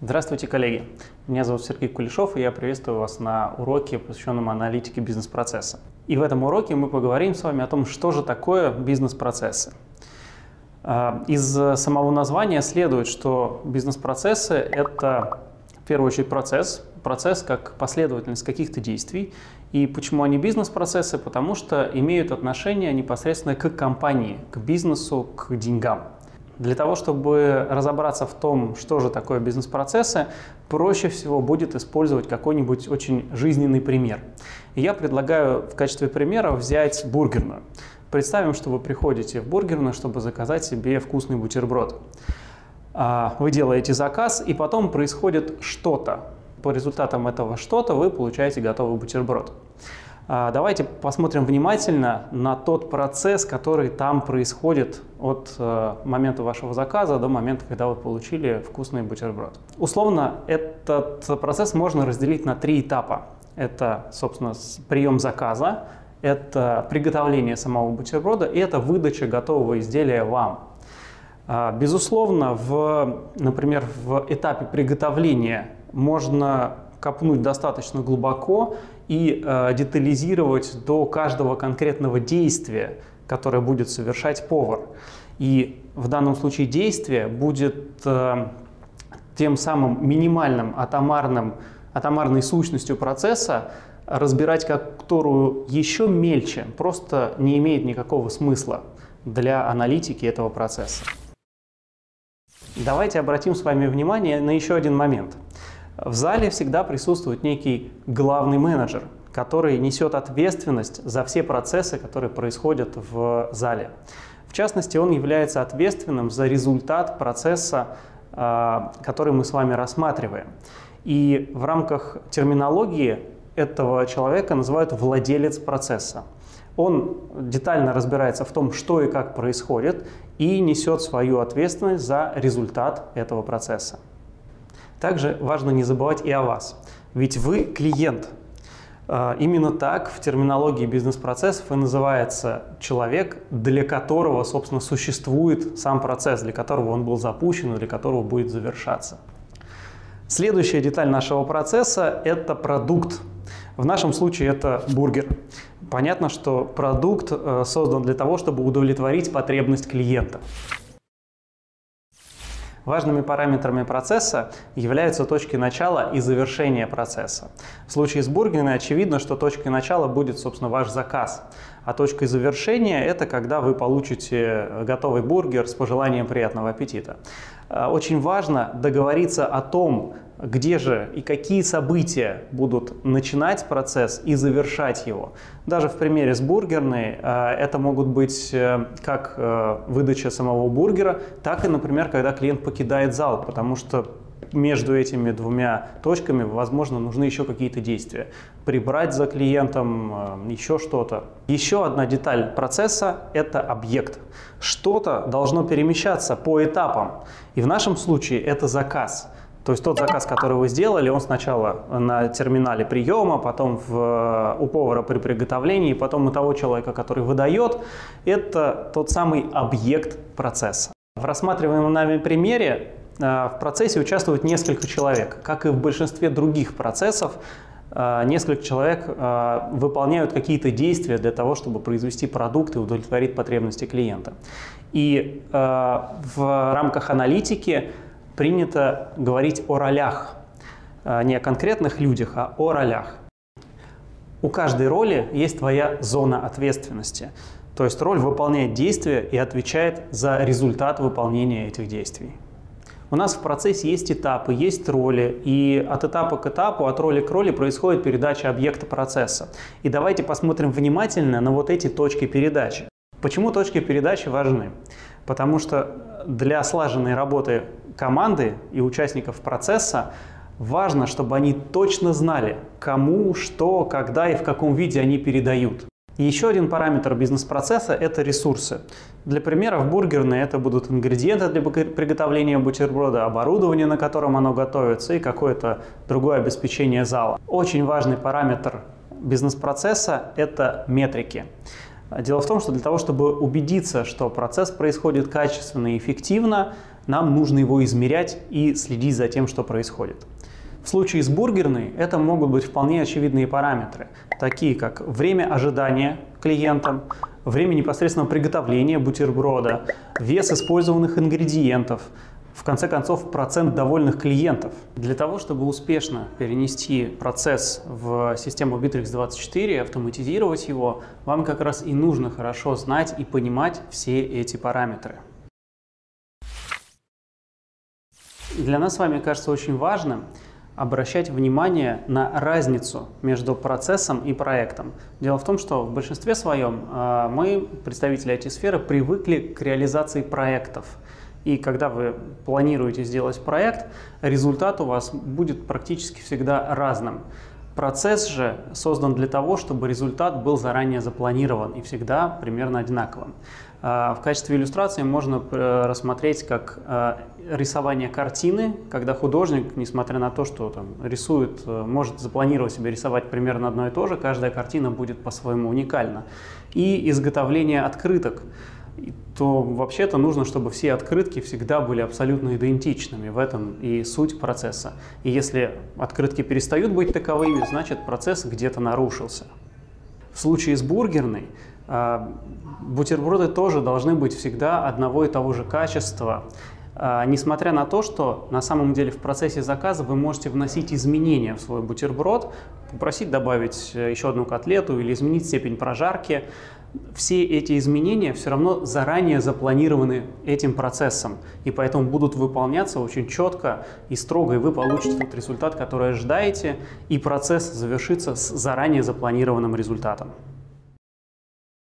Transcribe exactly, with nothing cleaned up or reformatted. Здравствуйте, коллеги! Меня зовут Сергей Кулешов, и я приветствую вас на уроке, посвященном аналитике бизнес-процесса. И в этом уроке мы поговорим с вами о том, что же такое бизнес-процессы. Из самого названия следует, что бизнес-процессы — это, в первую очередь, процесс, процесс как последовательность каких-то действий. И почему они бизнес-процессы? Потому что имеют отношение непосредственно к компании, к бизнесу, к деньгам. Для того, чтобы разобраться в том, что же такое бизнес-процессы, проще всего будет использовать какой-нибудь очень жизненный пример. И я предлагаю в качестве примера взять бургерную. Представим, что вы приходите в бургерную, чтобы заказать себе вкусный бутерброд. Вы делаете заказ, и потом происходит что-то. По результатам этого что-то вы получаете готовый бутерброд. Давайте посмотрим внимательно на тот процесс, который там происходит от момента вашего заказа до момента, когда вы получили вкусный бутерброд. Условно, этот процесс можно разделить на три этапа. Это, собственно, прием заказа, это приготовление самого бутерброда и это выдача готового изделия вам. Безусловно, в, например, в этапе приготовления можно копнуть достаточно глубоко и э, детализировать до каждого конкретного действия, которое будет совершать повар. И в данном случае действие будет э, тем самым минимальным, атомарным, атомарной сущностью процесса, разбирать которую еще мельче, просто не имеет никакого смысла для аналитики этого процесса. Давайте обратим с вами внимание на еще один момент. В зале всегда присутствует некий главный менеджер, который несет ответственность за все процессы, которые происходят в зале. В частности, он является ответственным за результат процесса, который мы с вами рассматриваем. И в рамках терминологии этого человека называют владелец процесса. Он детально разбирается в том, что и как происходит, и несет свою ответственность за результат этого процесса. Также важно не забывать и о вас, ведь вы клиент. Именно так в терминологии бизнес-процессов и называется человек, для которого, собственно, существует сам процесс, для которого он был запущен, для которого будет завершаться. Следующая деталь нашего процесса – это продукт. В нашем случае это бургер. Понятно, что продукт создан для того, чтобы удовлетворить потребность клиента. Важными параметрами процесса являются точки начала и завершения процесса. В случае с бургерной очевидно, что точкой начала будет, собственно, ваш заказ. А точкой завершения – это когда вы получите готовый бургер с пожеланием приятного аппетита. Очень важно договориться о том, где же и какие события будут начинать процесс и завершать его. Даже в примере с бургерной это могут быть как выдача самого бургера, так и, например, когда клиент покидает зал, потому что между этими двумя точками, возможно, нужны еще какие-то действия. Прибрать за клиентом, еще что-то. Еще одна деталь процесса – это объект. Что-то должно перемещаться по этапам, и в нашем случае это заказ. То есть тот заказ, который вы сделали, он сначала на терминале приема, потом в, у повара при приготовлении, потом у того человека, который выдает. Это тот самый объект процесса. В рассматриваемом нами примере в процессе участвует несколько человек. Как и в большинстве других процессов, несколько человек выполняют какие-то действия для того, чтобы произвести продукт и удовлетворить потребности клиента. И в рамках аналитики принято говорить о ролях, не о конкретных людях, а о ролях. У каждой роли есть своя зона ответственности, то есть роль выполняет действия и отвечает за результат выполнения этих действий. У нас в процессе есть этапы, есть роли, и от этапа к этапу, от роли к роли происходит передача объекта процесса. И давайте посмотрим внимательно на вот эти точки передачи. Почему точки передачи важны? Потому что для слаженной работы команды и участников процесса важно, чтобы они точно знали, кому, что, когда и в каком виде они передают. И еще один параметр бизнес-процесса – это ресурсы. Для примера, в бургерной это будут ингредиенты для приготовления бутерброда, оборудование, на котором оно готовится, и какое-то другое обеспечение зала. Очень важный параметр бизнес-процесса – это метрики. Дело в том, что для того, чтобы убедиться, что процесс происходит качественно и эффективно, нам нужно его измерять и следить за тем, что происходит. В случае с бургерной это могут быть вполне очевидные параметры, такие как время ожидания клиента, время непосредственного приготовления бутерброда, вес использованных ингредиентов, в конце концов, процент довольных клиентов. Для того, чтобы успешно перенести процесс в систему Битрикс двадцать четыре, автоматизировать его, вам как раз и нужно хорошо знать и понимать все эти параметры. Для нас с вами кажется очень важным обращать внимание на разницу между процессом и проектом. Дело в том, что в большинстве своем мы, представители ай ти-сферы, привыкли к реализации проектов. И когда вы планируете сделать проект, результат у вас будет практически всегда разным. Процесс же создан для того, чтобы результат был заранее запланирован и всегда примерно одинаковым. В качестве иллюстрации можно рассмотреть как рисование картины, когда художник, несмотря на то, что там рисует, может запланировать себе рисовать примерно одно и то же, каждая картина будет по-своему уникальна. И изготовление открыток. То вообще-то нужно, чтобы все открытки всегда были абсолютно идентичными. В этом и суть процесса. И если открытки перестают быть таковыми, значит процесс где-то нарушился. В случае с бургерной бутерброды тоже должны быть всегда одного и того же качества. Несмотря на то, что на самом деле в процессе заказа вы можете вносить изменения в свой бутерброд, попросить добавить еще одну котлету или изменить степень прожарки, все эти изменения все равно заранее запланированы этим процессом, и поэтому будут выполняться очень четко и строго, и вы получите тот результат, который ожидаете, и процесс завершится с заранее запланированным результатом.